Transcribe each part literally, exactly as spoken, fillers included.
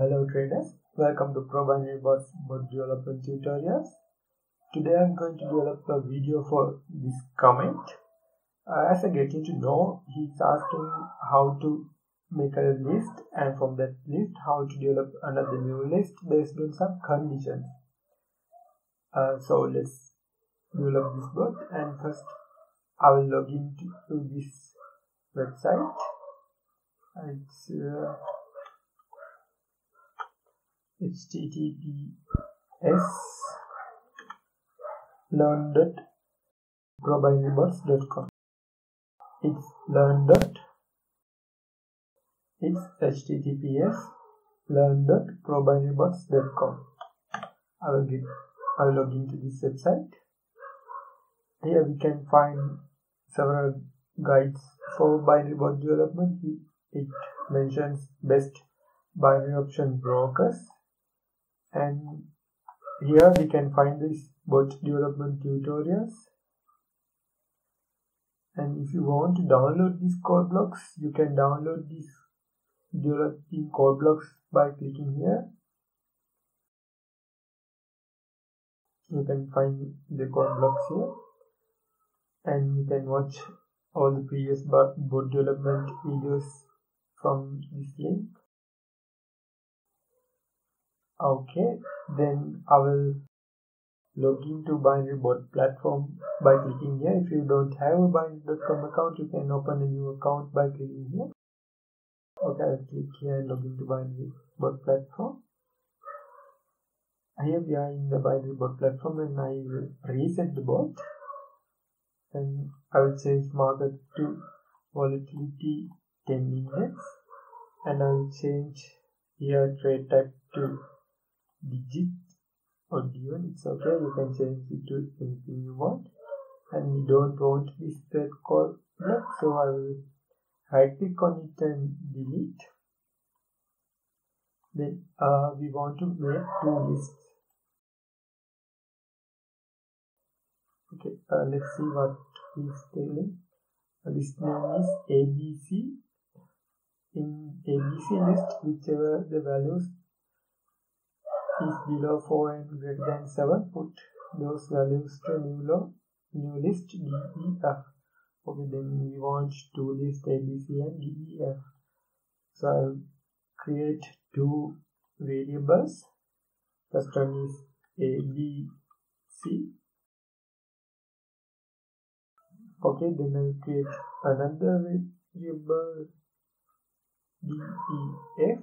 Hello traders, welcome to ProBinaryBots bot developer tutorials. Today I'm going to develop a video for this comment. Uh, as I get to know, he's asking how to make a list and from that list how to develop another new list based on some conditions. Uh, so let's develop this bot, and first I will log in to this website. It's uh, H T T P S learn dot probinarybots dot com. It's learn dot it's H T T P S learn dot probinarybots dot com. I will get I will log into this website. Here we can find several guides for binary bot development. It mentions best binary option brokers, and here we can find these bot development tutorials. And if you want to download these code blocks, you can download these developing code blocks by clicking here. You can find the code blocks here, and you can watch all the previous bot development videos from this link. Okay, then I will log into BinaryBot platform by clicking here. If you don't have a binary dot com account, you can open a new account by clicking here. Okay, I'll click here and log into BinaryBot platform. Here we are in the BinaryBot platform, and I will reset the bot, and I will change market to volatility ten index, and I will change here trade type to Digit or D one, it's okay. You can change it to anything you want, and we don't want this third code block, so I will right click on it and delete. Then uh, we want to make two lists. Okay, uh, let's see what is telling. List name is A B C. In A B C list, whichever the values is below four and greater than seven, put those values to new low, new list D E F. Okay, then we want two lists A B C and D E F. So I'll create two variables. First one is A B C. Okay, then I'll create another variable D E F.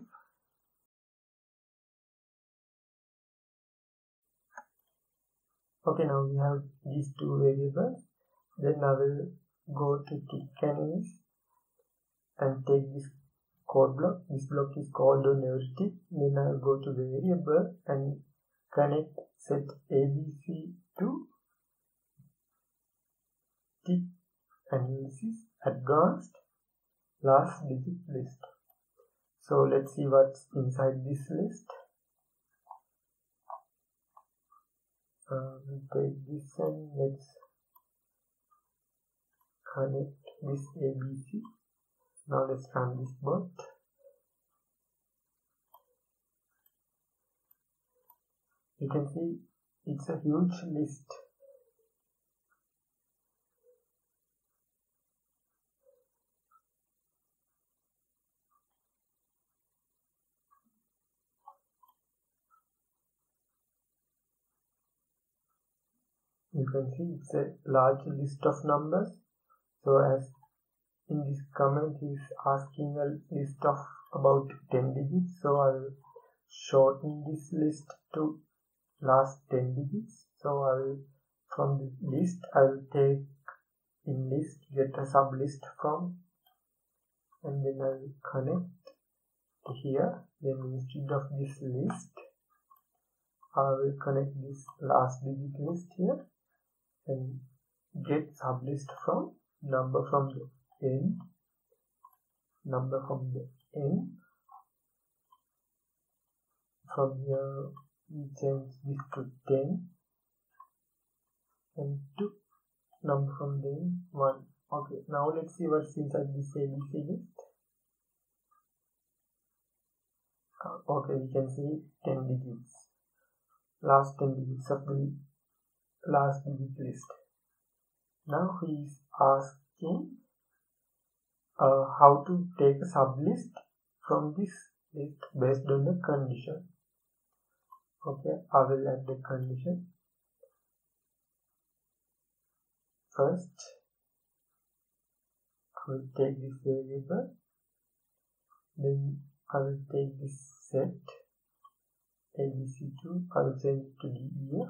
Okay, now we have these two variables. Then I will go to click canvas and take this code block. This block is called on every tick. Then I will go to variable and connect set A B C to tick analysis advanced last digit list. So let's see what's inside this list. Um, take this and let's connect this A B C. Now let's run this bot. You can see it's a huge list. You can see it's a large list of numbers. So as in this comment he's asking a list of about ten digits, so I'll shorten this list to last ten digits. So I'll from the list I'll take in list get a sub list from, and then I'll connect to here. Then instead of this list I will connect this last digit list here and get sublist from number from the end, number from the end. From here we change this to ten and to number from the end one. Okay, now let's see what's inside this A B C list. uh, okay, we can see ten digits, last ten digits of the last digit list. Now he is asking uh, how to take a sublist from this list based on the condition. Okay, I will add the condition first. I will take this variable, then I will take this set A B C two, I will change it to D E F,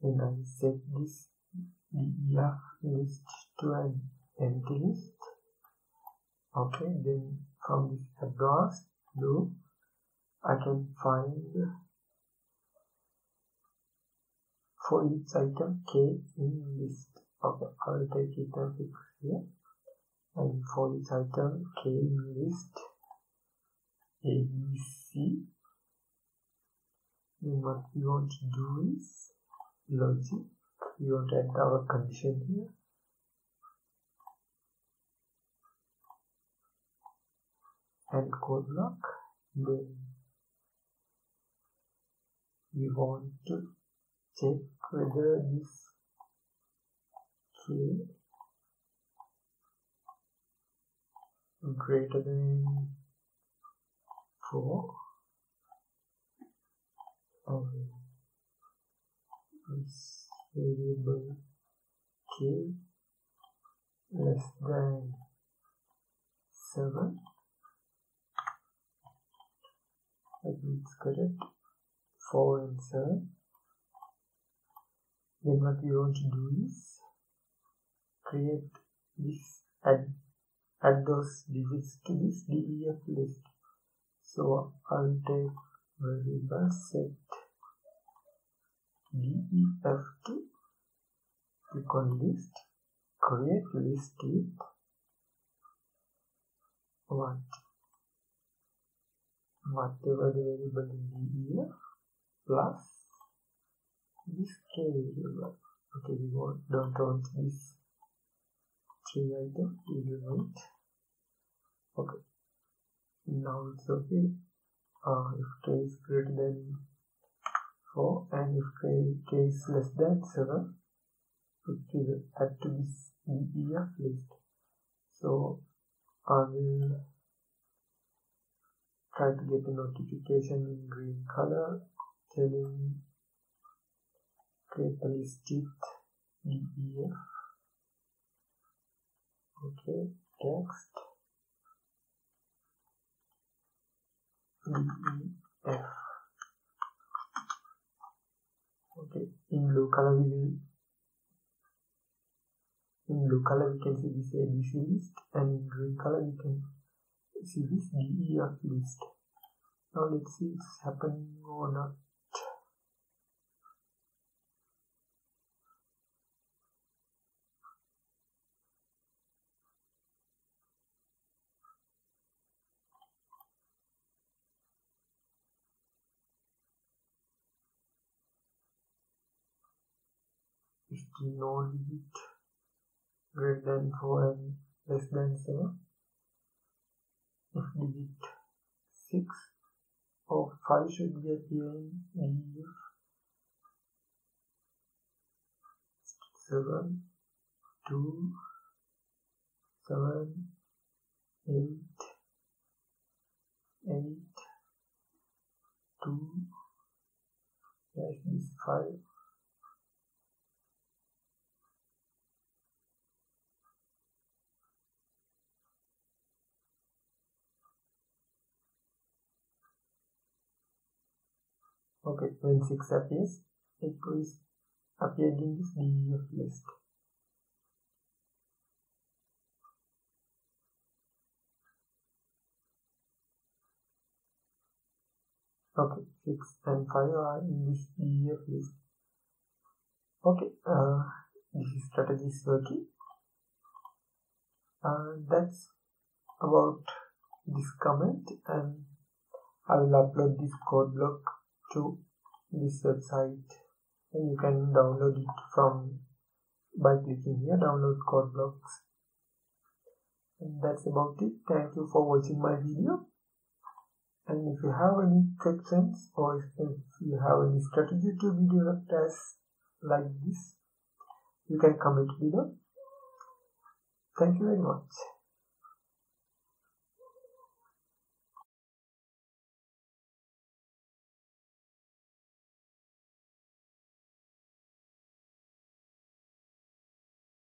then I will set this D E F list to an empty list. Okay, then from this advanced loop I can find for each item k in list. Okay, I will take it and fix here, and for each item k in list A B C, then what we want to do is logic. We want to add our condition here. And code block, then we want to check whether this k greater than four, and this variable k less than seven. It's correct, four and seven. Then what we want to do is create this, add, add those digits to this D E F list. So I'll take variable set D E F to click on list, create list with what? Whatever the variable in D E F plus this k variable. Okay, we want, don't want this three item, we will want. Okay, now it's okay. Uh, if k is greater than four and if k, k is less than seven, it will add to this D E F list. So I will try to get a notification in green color telling create a list with D E F. Okay, text D E F. Okay, in blue color we will in blue color we can see this A B C list, and in green color we can see this D E F list. Now let's see if it's happening or not. If no digit greater than four and less than seven. If digit six or five should be appearing in seven, two, seven, eight, eight, two, like this five. Okay, when six appears, it is appeared in this D E F list. Okay, six and five are in this D E F list. Okay, uh, this strategy is working. Uh, that's about this comment, and I will upload this code block to this website, and you can download it from by clicking here, download code blocks. And that's about it. Thank you for watching my video. And if you have any questions or if you have any strategy to video tests like this, you can comment below. Thank you very much.